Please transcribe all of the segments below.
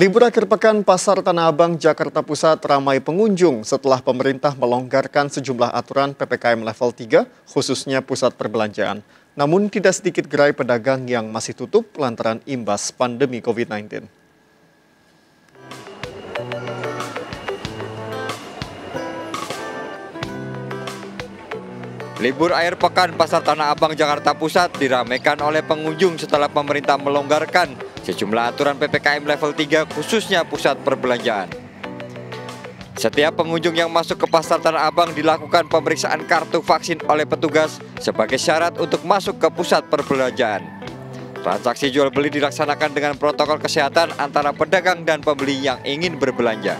Libur akhir pekan Pasar Tanah Abang, Jakarta Pusat ramai pengunjung setelah pemerintah melonggarkan sejumlah aturan PPKM level 3, khususnya pusat perbelanjaan. Namun tidak sedikit gerai pedagang yang masih tutup lantaran imbas pandemi COVID-19. Libur akhir pekan Pasar Tanah Abang, Jakarta Pusat diramaikan oleh pengunjung setelah pemerintah melonggarkan sejumlah aturan PPKM level 3 khususnya pusat perbelanjaan. Setiap pengunjung yang masuk ke Pasar Tanah Abang dilakukan pemeriksaan kartu vaksin oleh petugas sebagai syarat untuk masuk ke pusat perbelanjaan. Transaksi jual beli dilaksanakan dengan protokol kesehatan antara pedagang dan pembeli yang ingin berbelanja.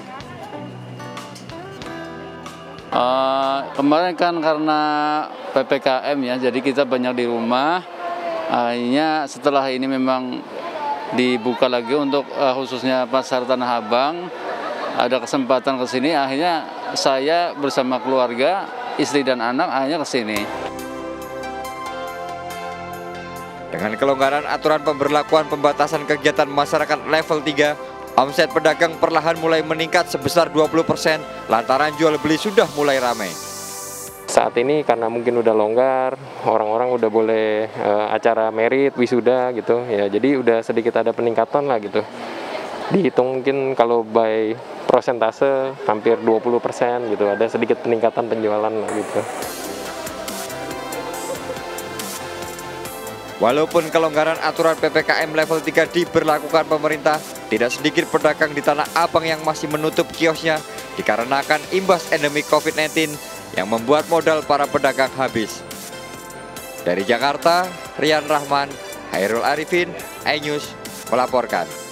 Kemarin kan karena PPKM ya, jadi kita banyak di rumah. Akhirnya setelah ini memang dibuka lagi untuk khususnya Pasar Tanah Abang, ada kesempatan ke sini, akhirnya saya bersama keluarga, istri dan anak akhirnya ke sini. Dengan kelonggaran aturan pemberlakuan pembatasan kegiatan masyarakat level 3, omset pedagang perlahan mulai meningkat sebesar 20% lantaran jual beli sudah mulai ramai. Saat ini karena mungkin udah longgar, orang-orang udah boleh acara merit, wisuda gitu ya, jadi udah sedikit ada peningkatan lah gitu. Dihitung mungkin kalau by prosentase hampir 20% gitu, ada sedikit peningkatan penjualan lah gitu. Walaupun kelonggaran aturan PPKM level 3 diberlakukan pemerintah, tidak sedikit pedagang di Tanah Abang yang masih menutup kiosnya dikarenakan imbas endemi COVID-19 yang membuat modal para pedagang habis. Dari Jakarta, Rian Rahman, Hairul Arifin, iNews melaporkan.